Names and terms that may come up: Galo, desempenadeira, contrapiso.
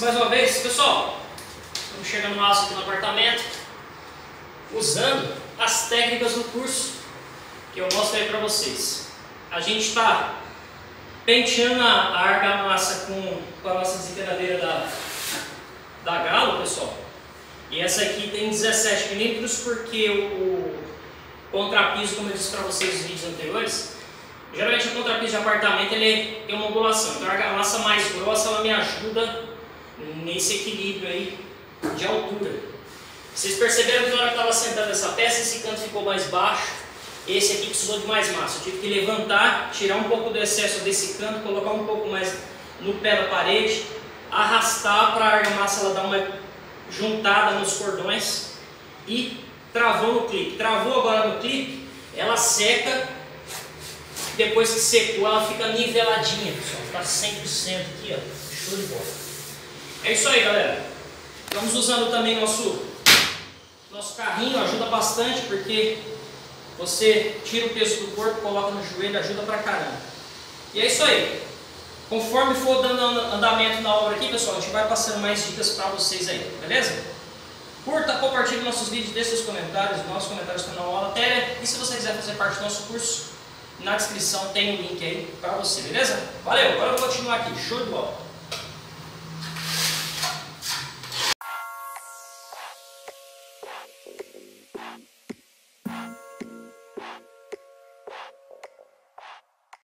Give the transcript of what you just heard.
mais uma vez, pessoal, estamos chegando no aço aqui no apartamento, usando as técnicas do curso que eu mostrei para vocês. A gente está penteando a argamassa com a nossa desempenadeira da Galo, pessoal. E essa aqui tem 17 milímetros porque o contrapiso, como eu disse para vocês nos vídeos anteriores, geralmente o contrapiso de apartamento ele tem uma ondulação, então a argamassa mais grossa ela me ajuda nesse equilíbrio aí de altura. Vocês perceberam que na hora que estava sentando essa peça, esse canto ficou mais baixo, esse aqui precisou de mais massa. Eu tive que levantar, tirar um pouco do excesso desse canto, colocar um pouco mais no pé da parede, arrastar para a argamassa ela dar uma juntada nos cordões e travou no clipe. Travou agora no clipe, ela seca. Depois que secou, ela fica niveladinha, pessoal. Tá 100% aqui, ó. Show de bola. É isso aí, galera. Estamos usando também nosso carrinho, ajuda bastante, porque você tira o peso do corpo, coloca no joelho, ajuda pra caramba. E é isso aí. Conforme for dando andamento na obra aqui, pessoal, a gente vai passando mais dicas pra vocês aí, beleza? Curta, compartilhe nossos vídeos, deixe seus comentários, nossos comentários estão na aula da tela. E se você quiser fazer parte do nosso curso, na descrição tem um link aí pra você, beleza? Valeu, agora eu vou continuar aqui, show de bola!